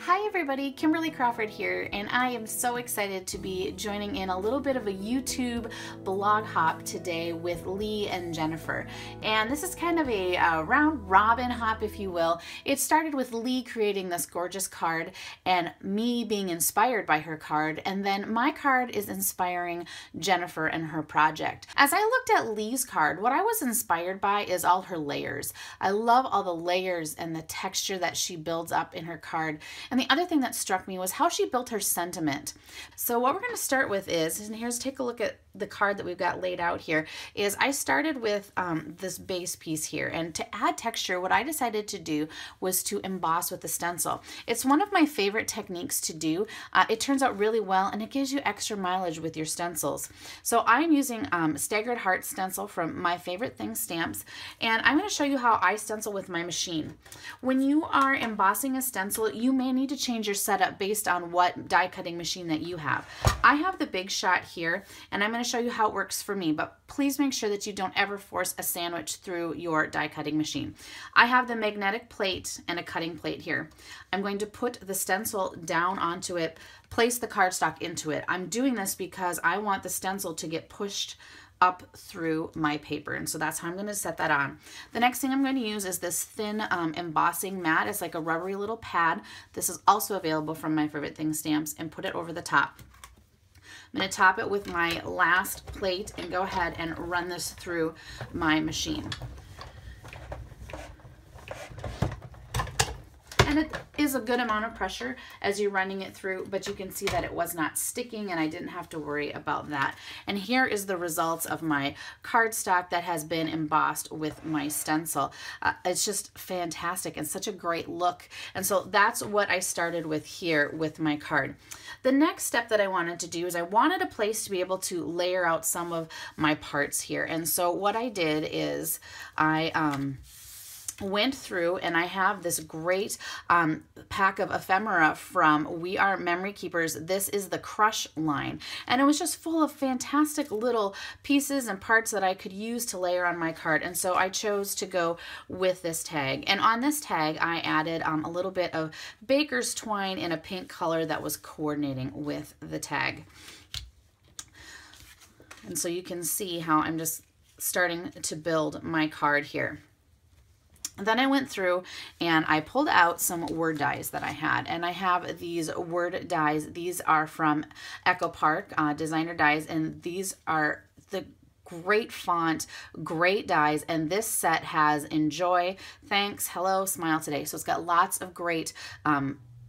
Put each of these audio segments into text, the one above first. Hi everybody, Kimberly Crawford here, and I am so excited to be joining in a little bit of a YouTube blog hop today with Lee and Jennifer. And this is kind of a round robin hop, if you will. It started with Lee creating this gorgeous card and me being inspired by her card, and then my card is inspiring Jennifer and her project. As I looked at Lee's card, what I was inspired by is all her layers. I love all the layers and the texture that she builds up in her card. And the other thing that struck me was how she built her sentiment. So what we're going to start with is, and here's, take a look at the card that we've got laid out here, is I started with this base piece here. And to add texture, what I decided to do was to emboss with the stencil. It's one of my favorite techniques to do. It turns out really well, and it gives you extra mileage with your stencils. So I'm using Staggered Heart Stencil from My Favorite Things Stamps, and I'm going to show you how I stencil with my machine. When you are embossing a stencil, you may need to change your setup based on what die cutting machine that you have. I have the Big Shot here, and I'm going to show you how it works for me, but please make sure that you don't ever force a sandwich through your die cutting machine. I have the magnetic plate and a cutting plate here. I'm going to put the stencil down onto it, place the cardstock into it. I'm doing this because I want the stencil to get pushed up through my paper, and so that's how I'm going to set that on. The next thing I'm going to use is this thin embossing mat. It's like a rubbery little pad. This is also available from My Favorite Things Stamps, and put it over the top. I'm going to top it with my last plate and go ahead and run this through my machine. And it is a good amount of pressure as you're running it through, but you can see that it was not sticking, and I didn't have to worry about that. And here is the results of my cardstock that has been embossed with my stencil. It's just fantastic and such a great look. And so that's what I started with here with my card. The next step that I wanted to do is I wanted a place to be able to layer out some of my parts here. And so what I did is I went through, and I have this great pack of ephemera from We R Memory Keepers. This is the Crush line, and it was just full of fantastic little pieces and parts that I could use to layer on my card, and so I chose to go with this tag. And on this tag I added a little bit of baker's twine in a pink color that was coordinating with the tag. And so you can see how I'm just starting to build my card here. Then I went through and I pulled out some word dies that I had, and I have these word dies. These are from Echo Park, Designer Dies, and these are the great font, great dies, and this set has enjoy, thanks, hello, smile today. So it's got lots of great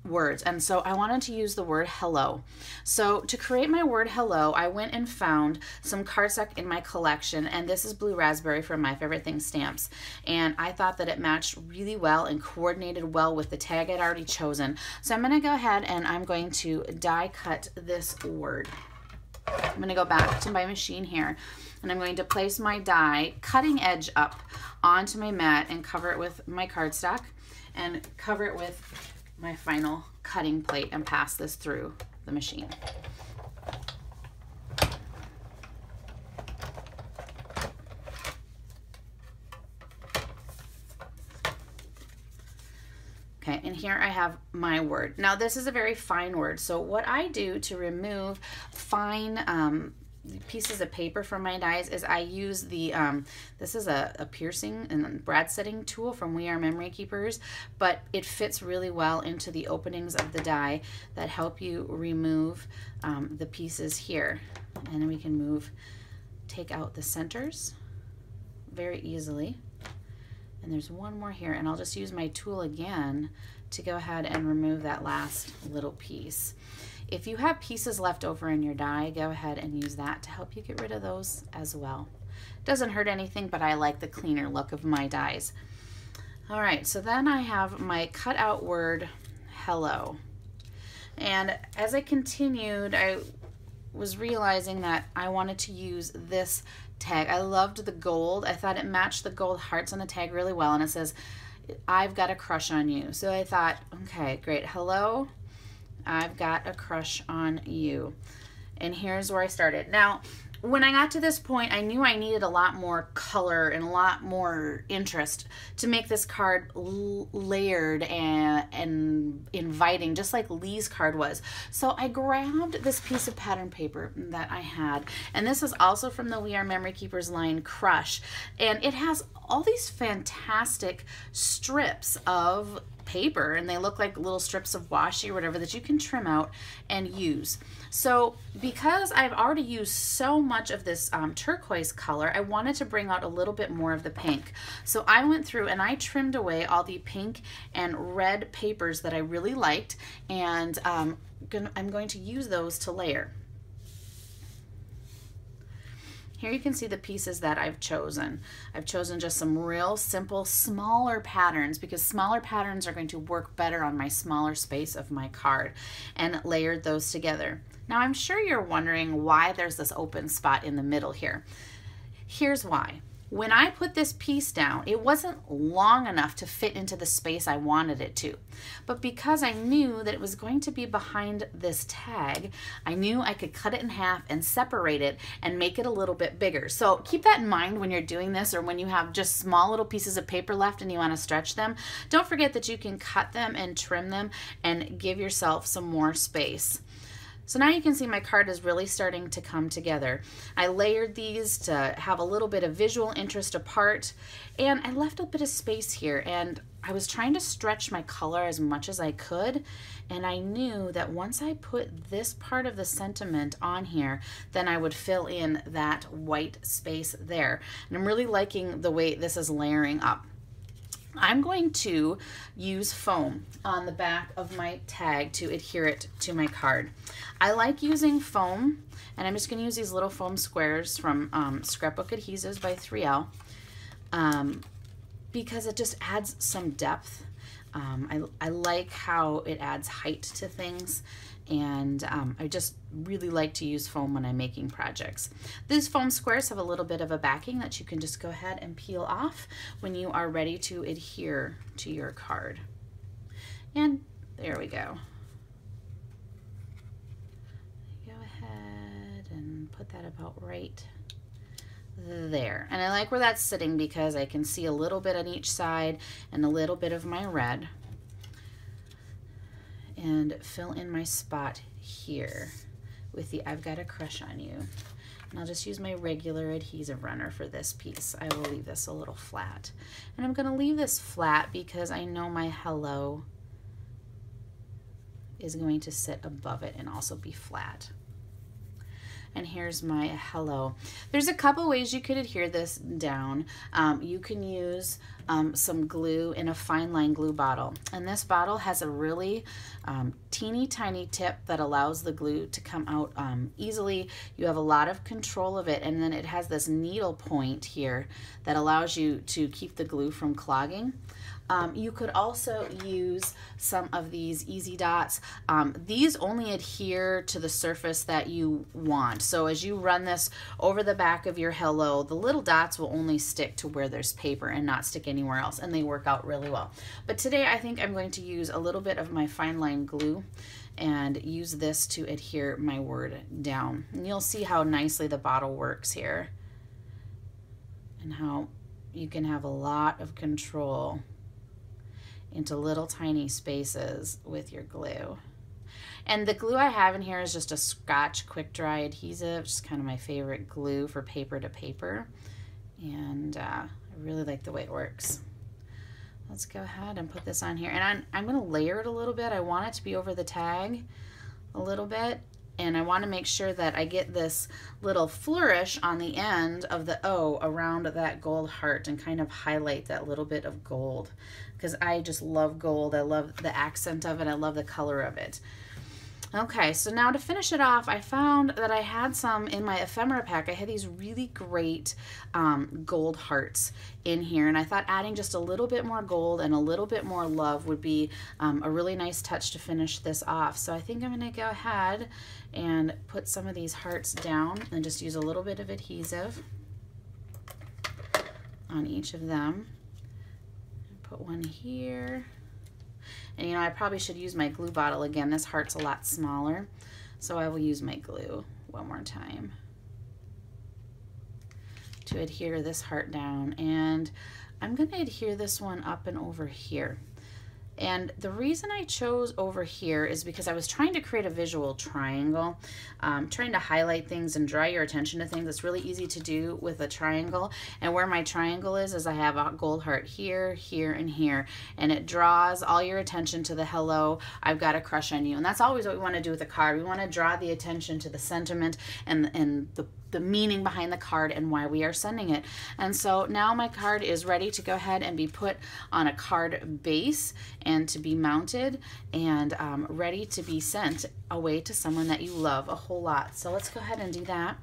words, and so I wanted to use the word hello. So to create my word hello, I went and found some cardstock in my collection, and this is Blue Raspberry from My Favorite Things Stamps, and I thought that it matched really well and coordinated well with the tag I'd already chosen. So I'm going to go ahead and I'm going to die cut this word. I'm going to go back to my machine here, and I'm going to place my die cutting edge up onto my mat and cover it with my cardstock and cover it with my final cutting plate and pass this through the machine. Okay, and here I have my word. Now this is a very fine word, so what I do to remove fine pieces of paper from my dies is I use the this is a piercing and brad setting tool from We Are Memory Keepers, but it fits really well into the openings of the die that help you remove the pieces here, and then we can take out the centers very easily. And there's one more here, and I'll just use my tool again to go ahead and remove that last little piece. If you have pieces left over in your die, go ahead and use that to help you get rid of those as well. Doesn't hurt anything, but I like the cleaner look of my dies. All right, so then I have my cutout word, hello. And as I continued, I was realizing that I wanted to use this tag. I loved the gold. I thought it matched the gold hearts on the tag really well, and it says, I've got a crush on you. So I thought, okay, great, hello. I've got a crush on you. And here's where I started. Now, when I got to this point, I knew I needed a lot more color and a lot more interest to make this card layered and inviting, just like Lee's card was. So I grabbed this piece of pattern paper that I had, and this is also from the We Are Memory Keepers line, Crush, and it has all these fantastic strips of paper, and they look like little strips of washi or whatever that you can trim out and use. So because I've already used so much of this turquoise color, I wanted to bring out a little bit more of the pink. So I went through and I trimmed away all the pink and red papers that I really liked, and I'm going to use those to layer. Here you can see the pieces that I've chosen. I've chosen just some real simple, smaller patterns, because smaller patterns are going to work better on my smaller space of my card, and layered those together. Now I'm sure you're wondering why there's this open spot in the middle here. Here's why. When I put this piece down, it wasn't long enough to fit into the space I wanted it to. But because I knew that it was going to be behind this tag, I knew I could cut it in half and separate it and make it a little bit bigger. So keep that in mind when you're doing this, or when you have just small little pieces of paper left and you want to stretch them. Don't forget that you can cut them and trim them and give yourself some more space. So now you can see my card is really starting to come together. I layered these to have a little bit of visual interest apart, and I left a bit of space here, and I was trying to stretch my color as much as I could, and I knew that once I put this part of the sentiment on here, then I would fill in that white space there. And I'm really liking the way this is layering up. I'm going to use foam on the back of my tag to adhere it to my card. I like using foam, and I'm just going to use these little foam squares from Scrapbook Adhesives by 3L because it just adds some depth. I like how it adds height to things, and I just really like to use foam when I'm making projects. These foam squares have a little bit of a backing that you can just go ahead and peel off when you are ready to adhere to your card. And there we go. Go ahead and put that about right there. And I like where that's sitting because I can see a little bit on each side and a little bit of my red, and fill in my spot here with the I've Got a Crush on You. And I'll just use my regular adhesive runner for this piece. I will leave this a little flat. And I'm gonna leave this flat because I know my hello is going to sit above it and also be flat. And here's my hello. There's a couple ways you could adhere this down. You can use some glue in a fine line glue bottle, and this bottle has a really teeny tiny tip that allows the glue to come out easily. You have a lot of control of it, and then it has this needle point here that allows you to keep the glue from clogging. You could also use some of these easy dots. These only adhere to the surface that you want. So as you run this over the back of your hello, the little dots will only stick to where there's paper and not stick anywhere else, and they work out really well. But today I think I'm going to use a little bit of my fine line glue and use this to adhere my word down. And you'll see how nicely the bottle works here and how you can have a lot of control into little tiny spaces with your glue. And the glue I have in here is just a Scotch Quick-Dry adhesive, just kind of my favorite glue for paper to paper. And I really like the way it works. Let's go ahead and put this on here. And I'm gonna layer it a little bit. I want it to be over the tag a little bit. And I wanna make sure that I get this little flourish on the end of the O around that gold heart and kind of highlight that little bit of gold, because I just love gold. I love the accent of it. I love the color of it. Okay, so now to finish it off, I found that I had some in my ephemera pack. I had these really great gold hearts in here, and I thought adding just a little bit more gold and a little bit more love would be a really nice touch to finish this off. So I think I'm gonna go ahead and put some of these hearts down and just use a little bit of adhesive on each of them. Put one here. And you know, I probably should use my glue bottle again. This heart's a lot smaller, so I will use my glue one more time. to adhere this heart down, and I'm going to adhere this one up and over here. And the reason I chose over here is because I was trying to create a visual triangle, trying to highlight things and draw your attention to things. That's really easy to do with a triangle. And where my triangle is I have a gold heart here, here, and here. And it draws all your attention to the hello, I've got a crush on you. And that's always what we want to do with a card. We want to draw the attention to the sentiment and the meaning behind the card and why we are sending it. And so now my card is ready to go ahead and be put on a card base and to be mounted and ready to be sent away to someone that you love a whole lot. So let's go ahead and do that.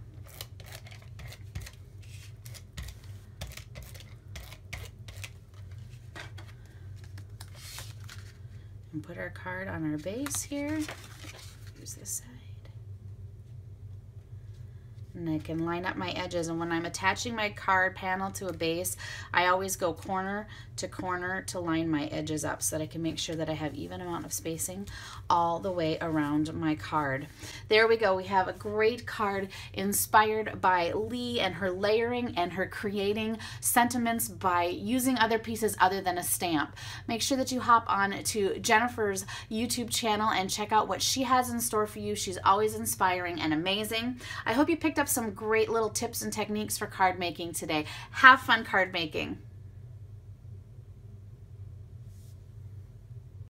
And put our card on our base here. Use this side. And I can line up my edges, and when I'm attaching my card panel to a base, I always go corner to corner to line my edges up so that I can make sure that I have even amount of spacing all the way around my card. There we go. We have a great card inspired by Lee and her layering and her creating sentiments by using other pieces other than a stamp. Make sure that you hop on to Jennifer's YouTube channel and check out what she has in store for you. She's always inspiring and amazing. I hope you picked up some great little tips and techniques for card making today. Have fun card making.